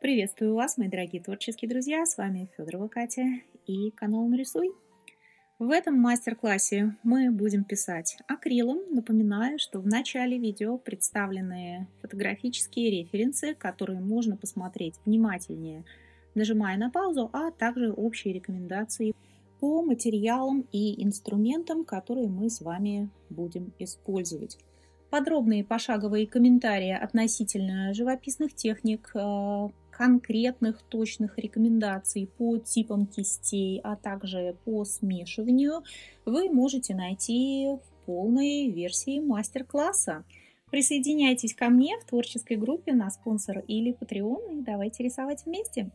Приветствую вас, мои дорогие творческие друзья, с вами Федорова Катя и канал Нарисуй. В этом мастер-классе мы будем писать акрилом. Напоминаю, что в начале видео представлены фотографические референсы, которые можно посмотреть внимательнее, нажимая на паузу, а также общие рекомендации по материалам и инструментам, которые мы с вами будем использовать. Подробные пошаговые комментарии относительно живописных техник, конкретных точных рекомендаций по типам кистей, а также по смешиванию вы можете найти в полной версии мастер-класса. Присоединяйтесь ко мне в творческой группе на спонсор или Patreon и давайте рисовать вместе.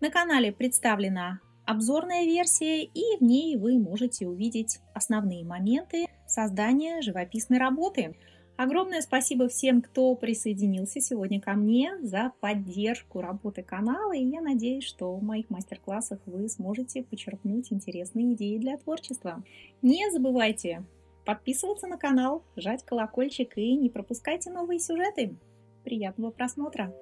На канале представлена обзорная версия, и в ней вы можете увидеть основные моменты создания живописной работы. Огромное спасибо всем, кто присоединился сегодня ко мне, за поддержку работы канала, и я надеюсь, что в моих мастер-классах вы сможете почерпнуть интересные идеи для творчества. Не забывайте подписываться на канал, жать колокольчик и не пропускайте новые сюжеты. Приятного просмотра!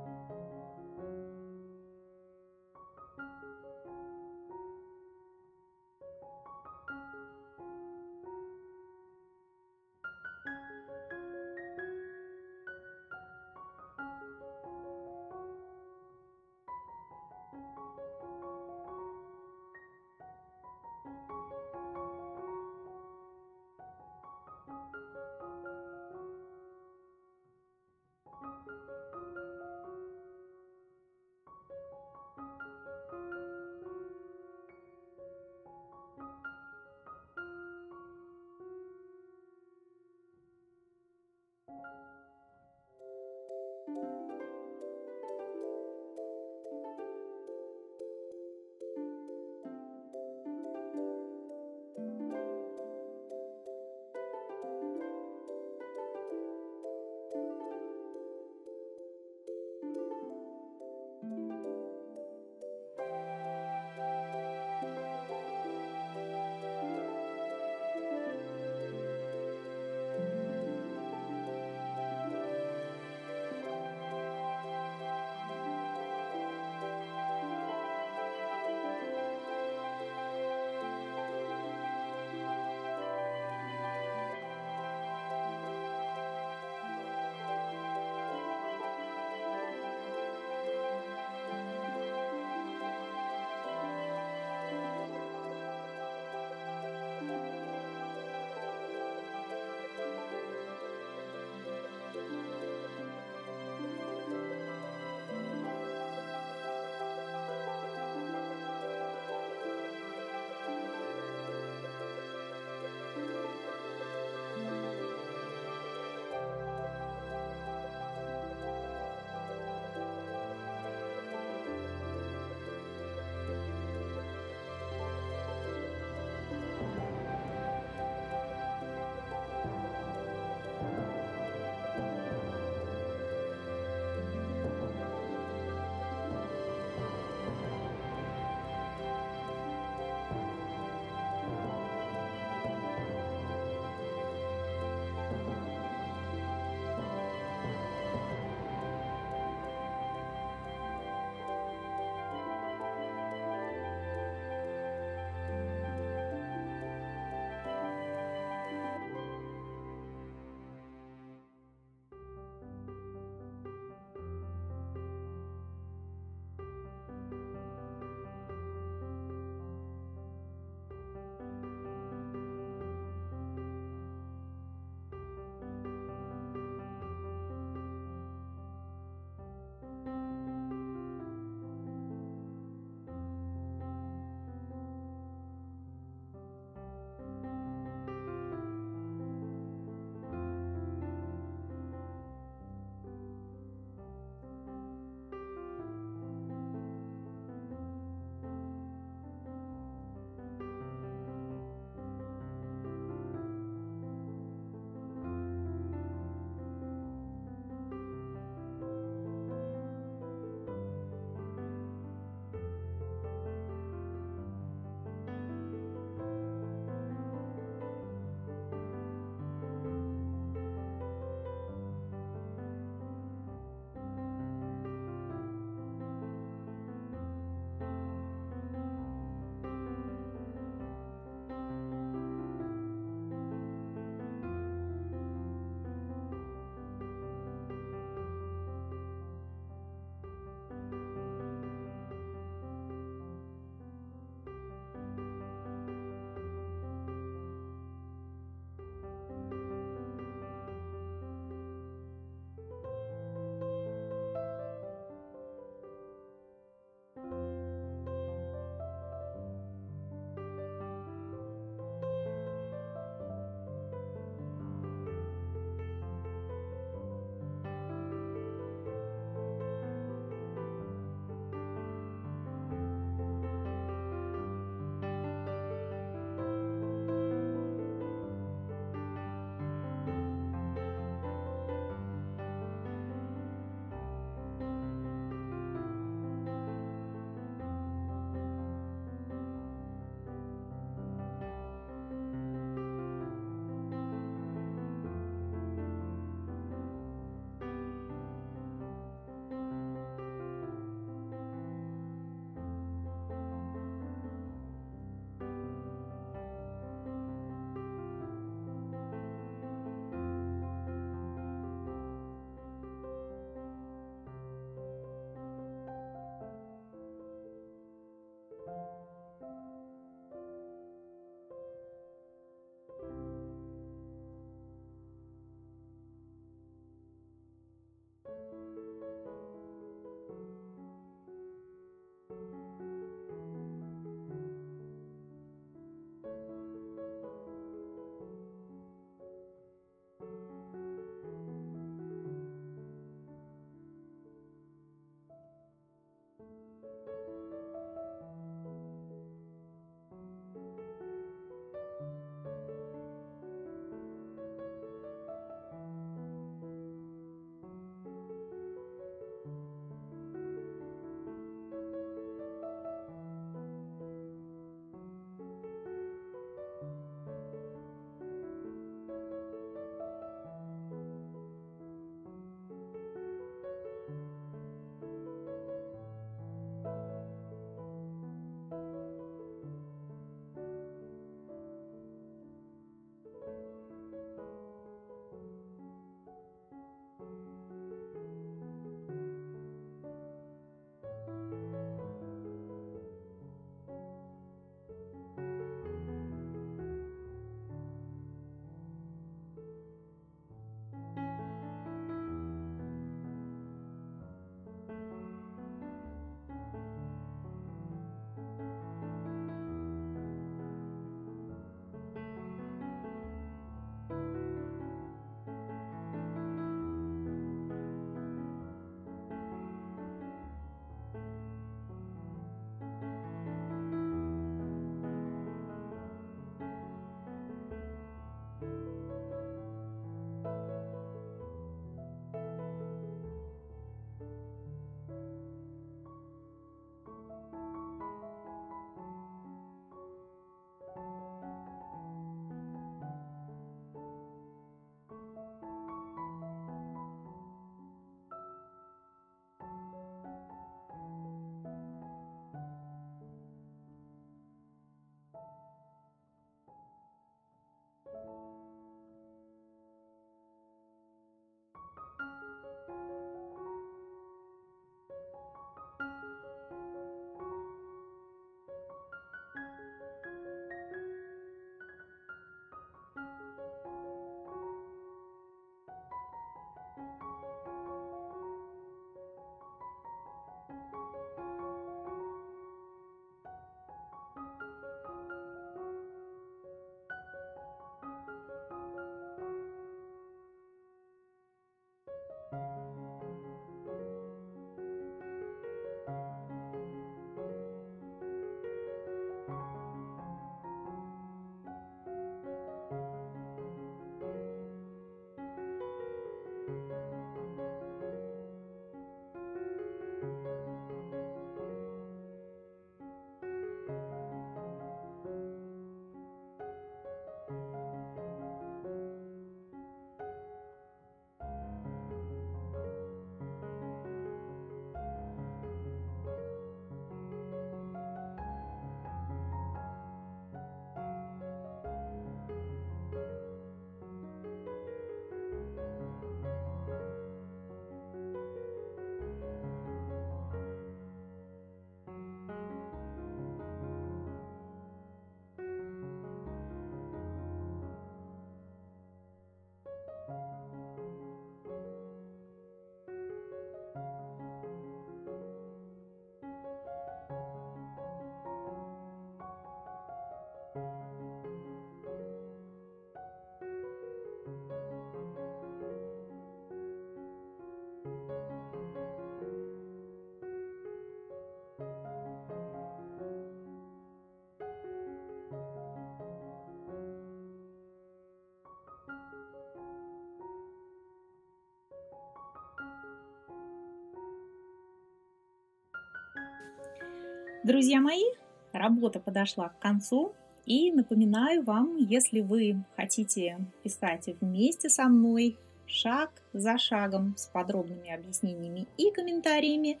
Друзья мои, работа подошла к концу. И напоминаю вам, если вы хотите писать вместе со мной, шаг за шагом, с подробными объяснениями и комментариями,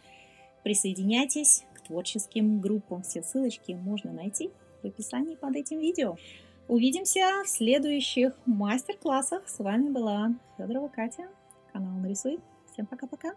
присоединяйтесь к творческим группам. Все ссылочки можно найти в описании под этим видео. Увидимся в следующих мастер-классах. С вами была Федорова Катя, канал Нарисуй. Всем пока-пока!